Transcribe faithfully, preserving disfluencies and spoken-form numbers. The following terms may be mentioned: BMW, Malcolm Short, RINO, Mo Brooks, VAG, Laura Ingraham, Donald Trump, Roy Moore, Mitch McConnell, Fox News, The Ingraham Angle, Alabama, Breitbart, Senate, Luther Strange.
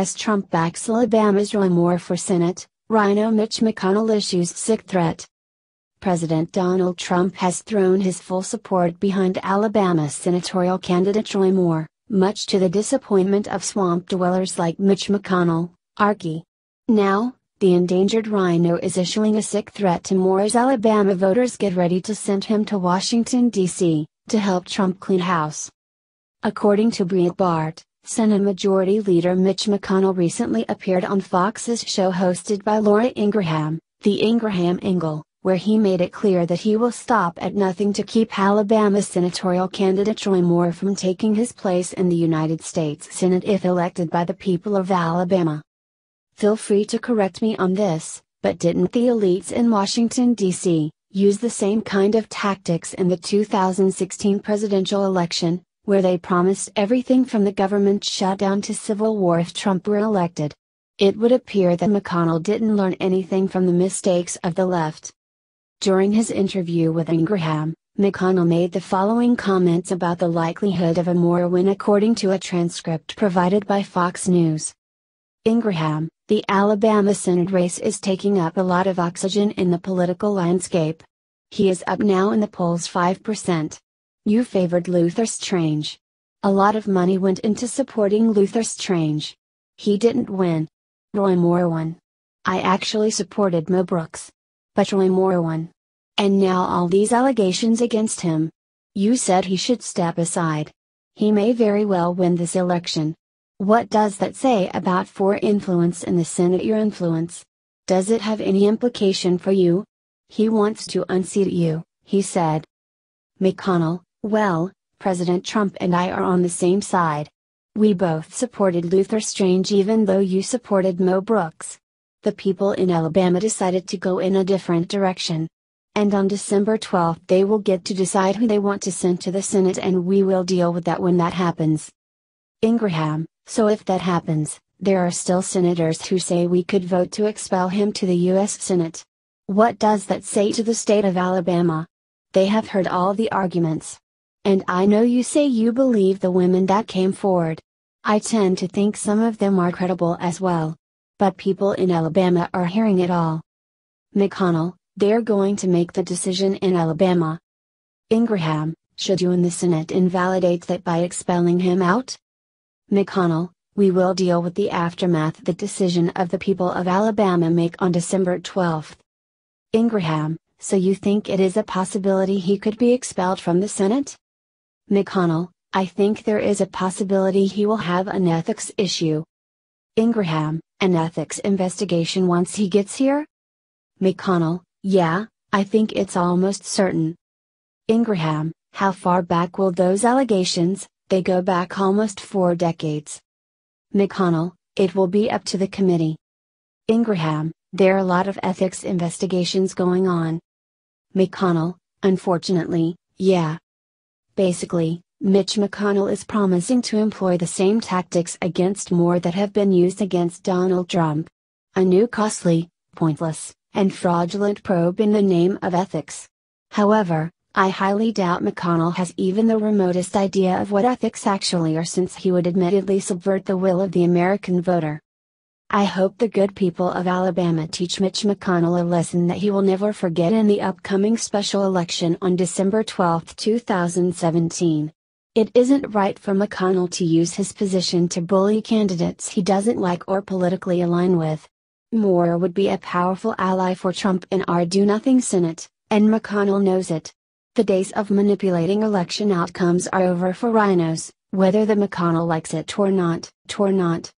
as Trump backs Alabama's Roy Moore for Senate, RINO Mitch McConnell issues sick threat. President Donald Trump has thrown his full support behind Alabama senatorial candidate Roy Moore, much to the disappointment of swamp dwellers like Mitch McConnell, Archie. Now, the endangered rhino is issuing a sick threat to Moore as Alabama voters get ready to send him to Washington, D C, to help Trump clean house. According to Breitbart, Senate Majority Leader Mitch McConnell recently appeared on Fox's show hosted by Laura Ingraham, The Ingraham Angle, where he made it clear that he will stop at nothing to keep Alabama senatorial candidate Roy Moore from taking his place in the United States Senate if elected by the people of Alabama. Feel free to correct me on this, but didn't the elites in Washington, D C, use the same kind of tactics in the two thousand sixteen presidential election, where they promised everything from the government shutdown to civil war if Trump were elected? It would appear that McConnell didn't learn anything from the mistakes of the left. During his interview with Ingraham, McConnell made the following comments about the likelihood of a Moore win according to a transcript provided by Fox News. Ingraham: the Alabama Senate race is taking up a lot of oxygen in the political landscape. He is up now in the polls five percent. You favored Luther Strange. A lot of money went into supporting Luther Strange. He didn't win. Roy Moore won. I actually supported Mo Brooks. But Roy Moore won. And now all these allegations against him. You said he should step aside. He may very well win this election. What does that say about your influence in the Senate? Your influence? Does it have any implication for you? He wants to unseat you, he said. McConnell: well, President Trump and I are on the same side. We both supported Luther Strange even though you supported Mo Brooks. The people in Alabama decided to go in a different direction. And on December twelfth they will get to decide who they want to send to the Senate, and we will deal with that when that happens. Ingraham: so if that happens, there are still senators who say we could vote to expel him to the U S Senate. What does that say to the state of Alabama? They have heard all the arguments. And I know you say you believe the women that came forward. I tend to think some of them are credible as well. But people in Alabama are hearing it all. McConnell: they're going to make the decision in Alabama. Ingraham: should you in the Senate invalidate that by expelling him out? McConnell: we will deal with the aftermath. The decision of the people of Alabama make on December twelfth. Ingraham: so you think it is a possibility he could be expelled from the Senate? McConnell: I think there is a possibility he will have an ethics issue. Ingraham: an ethics investigation once he gets here? McConnell: yeah, I think it's almost certain. Ingraham: how far back will those allegations? They go back almost four decades. McConnell: it will be up to the committee. Ingraham: there are a lot of ethics investigations going on. McConnell: unfortunately, yeah. Basically, Mitch McConnell is promising to employ the same tactics against Moore that have been used against Donald Trump. A new costly, pointless, and fraudulent probe in the name of ethics. However, I highly doubt McConnell has even the remotest idea of what ethics actually are, since he would admittedly subvert the will of the American voter. I hope the good people of Alabama teach Mitch McConnell a lesson that he will never forget in the upcoming special election on December twelfth two thousand seventeen. It isn't right for McConnell to use his position to bully candidates he doesn't like or politically align with. Moore would be a powerful ally for Trump in our do-nothing Senate, and McConnell knows it. The days of manipulating election outcomes are over for rhinos, whether the McConnell likes it or not, or not.